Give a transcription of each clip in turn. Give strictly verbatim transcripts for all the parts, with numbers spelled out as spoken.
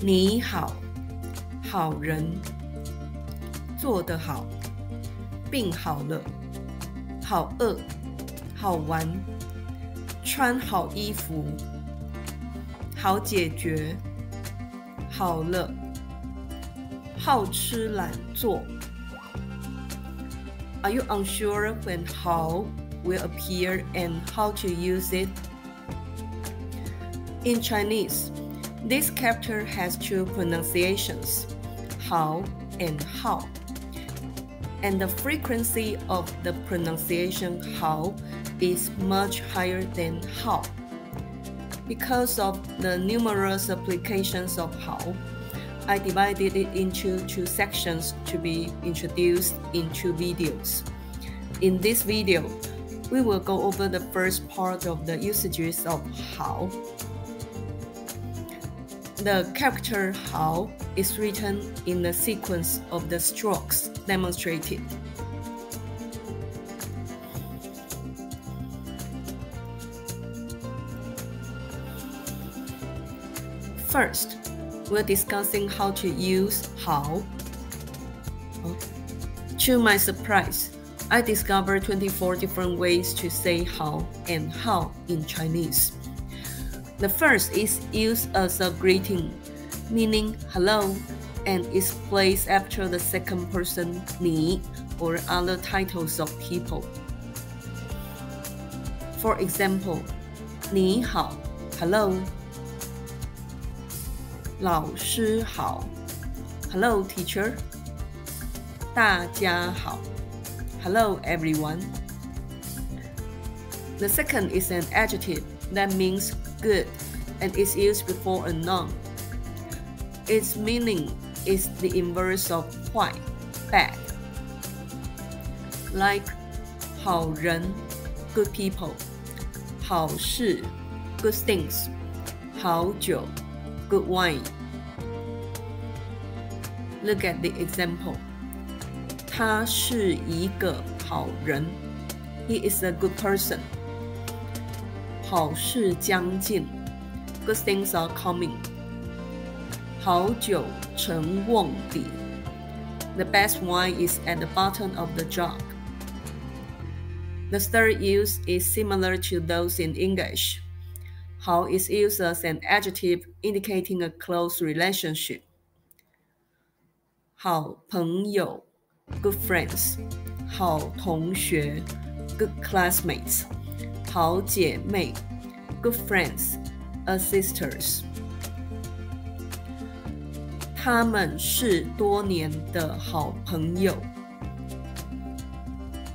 你好，好人，做得好，病好了，好饿，好玩，穿好衣服，好解决，好了，好吃懒做。Are you unsure when hǎo will appear and how to use it? In Chinese, this character has two pronunciations, hǎo and hao, and the frequency of the pronunciation hǎo is much higher than hao. Because of the numerous applications of hǎo, I divided it into two sections to be introduced in two videos. In this video, we will go over the first part of the usages of hǎo. The character hǎo is written in the sequence of the strokes demonstrated. First, we're discussing how to use hǎo. To my surprise, I discovered twenty-four different ways to say hǎo and hao in Chinese. The first is used as a greeting, meaning hello, and is placed after the second person, ni, or other titles of people. For example, ni hao, hello. 老师好 Hello, teacher. 大家好 Hello, everyone. The second is an adjective that means good and is used before a noun. Its meaning is the inverse of 坏 bad. Like 好人 good people, 好事 good things, 好酒 good wine. Look at the example. 他是一个好人 He is a good person. 好事将近 Good things are coming. 好酒成瓮底 The best wine is at the bottom of the jug. The third use is similar to those in English. Hǎo is used as an adjective indicating a close relationship. 好朋友 good friends, 好同学 good classmates, 好姐妹 good friends, as sisters. 他们是多年的好朋友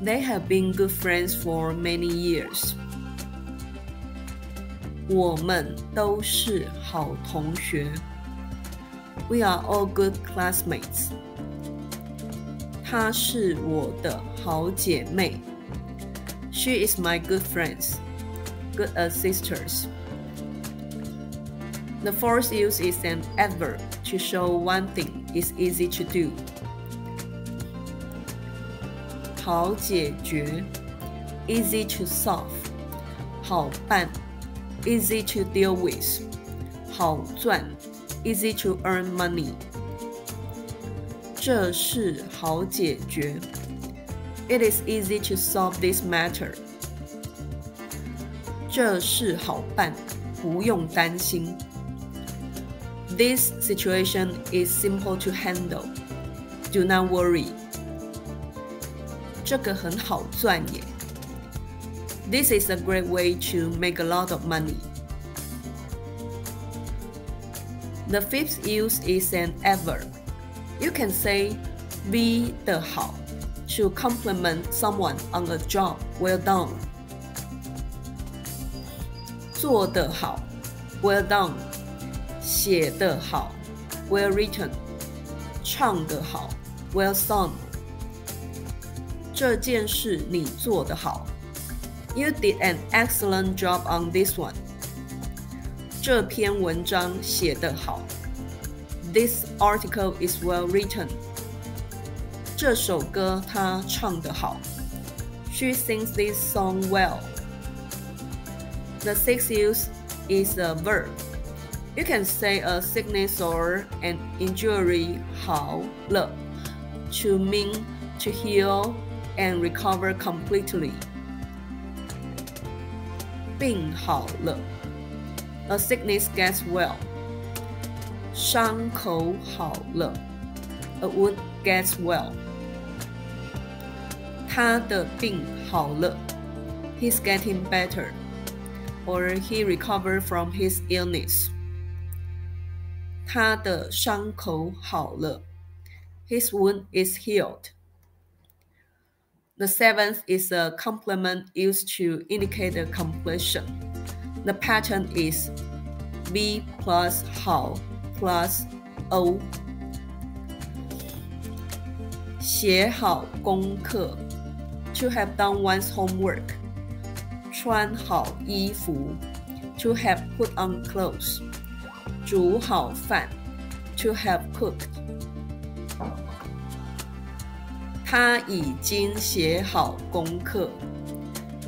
They have been good friends for many years. 我们都是好同学 We are all good classmates. 她是我的好姐妹 She is my good friends, good as sisters. The fourth use is an adverb to show one thing is easy to do. 好解决 easy to solve. 好办 easy to deal with. 好赚 easy to earn money. 这事好解决 It is easy to solve this matter. 这事好办不用担心 This situation is simple to handle. Do not worry. 这个很好赚耶This is a great way to make a lot of money. The fifth use is an adverb. You can say be the hǎo to compliment someone on a job well done. 做得好 well done. 写得好 well written. 唱得好 well sung. 这件事你做得好You did an excellent job on this one. 这篇文章写得好 This article is well written. 这首歌她唱得好 She sings this song well. The sixth use is a verb. You can say a sickness or an injury, hǎo le, to mean to heal and recover completely. 病好了 A sickness gets well. 伤口好了 A wound gets well. 他的病好了 He's getting better. Or he recovered from his illness. 他的伤口好了 His wound is healed. The seventh is a complement used to indicate a completion. The pattern is B plus hǎo plus O. 写好功课 To have done one's homework. 穿好衣服 To have put on clothes. 煮好饭 To have cooked. 她已经写好功课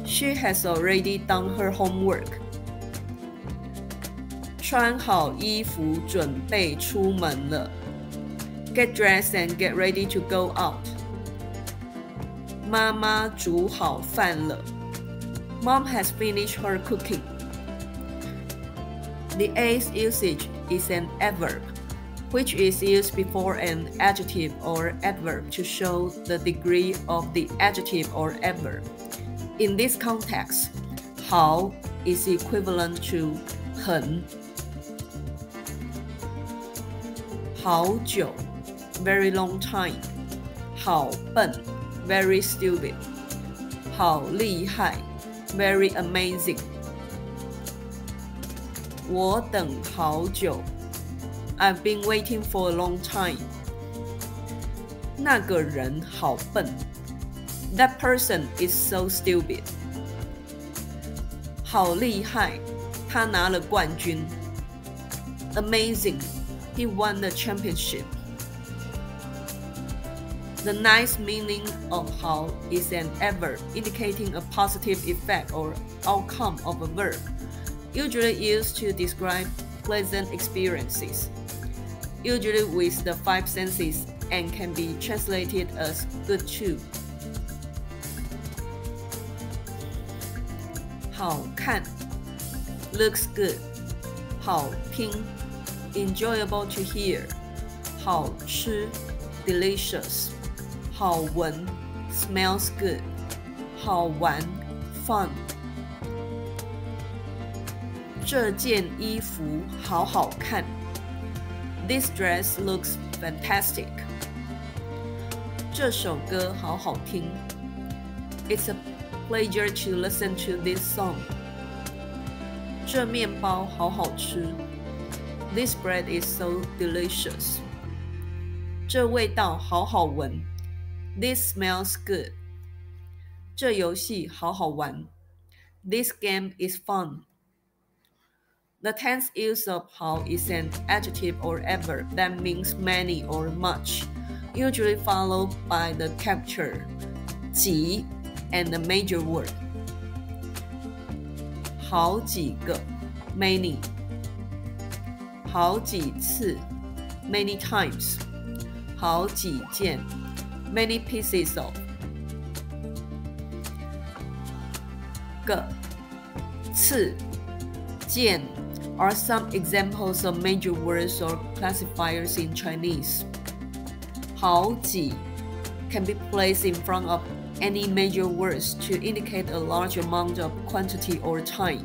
She has already done her homework. 穿好衣服准备出门了 Get dressed and get ready to go out. 妈妈煮好饭了 Mom has finished her cooking. The eighth usage is an adverb, which is used before an adjective or adverb to show the degree of the adjective or adverb. In this context, hǎo is equivalent to 很. 好久 very long time. 好笨 very stupid. 好厉害 very amazing. 我等好久 I've been waiting for a long time. 那个人好笨 That person is so stupid. 好厉害 他拿了冠军 Amazing. He won the championship. The ninth meaning of hǎo is an adverb indicating a positive effect or outcome of a verb, usually used to describe pleasant experiences. Usually with the five senses and can be translated as good too. 好看 looks good. 好听 enjoyable to hear. 好吃 delicious. 好闻 smells good. 好玩 fun. 这件衣服好好看 This dress looks fantastic. 这首歌好好听 It's a pleasure to listen to this song. 这面包好好吃 This bread is so delicious. 这味道好好闻 This smells good. 这游戏好好玩 This game is fun. The tenth use of hǎo is an adjective or adverb that means many or much, usually followed by the capture, 几 and the major word. 好几个 many. 好几次 many times. 好几件 many pieces of. 个次件 are some examples of major words or classifiers in Chinese. 好几 can be placed in front of any major words to indicate a large amount of quantity or time.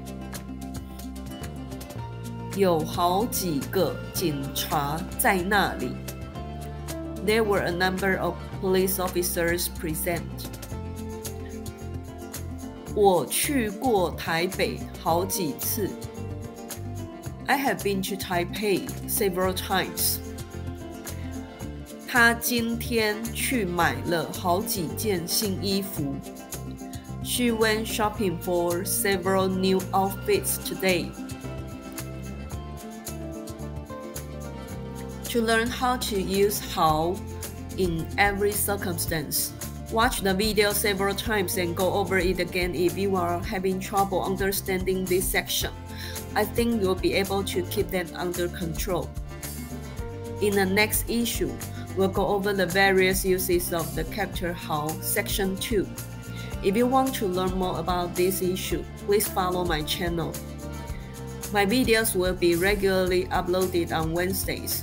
有好几个警察在那里 There were a number of police officers present. 我去过台北好几次 I have been to Taipei several times. 她今天去买了好几件新衣服 She went shopping for several new outfits today. To learn how to use hǎo in every circumstance, watch the video several times and go over it again if you are having trouble understanding this section. I think you'll be able to keep them under control. In the next issue, we'll go over the various uses of the character hǎo, section two. If you want to learn more about this issue, please follow my channel. My videos will be regularly uploaded on Wednesdays.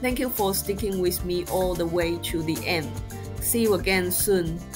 Thank you for sticking with me all the way to the end. See you again soon.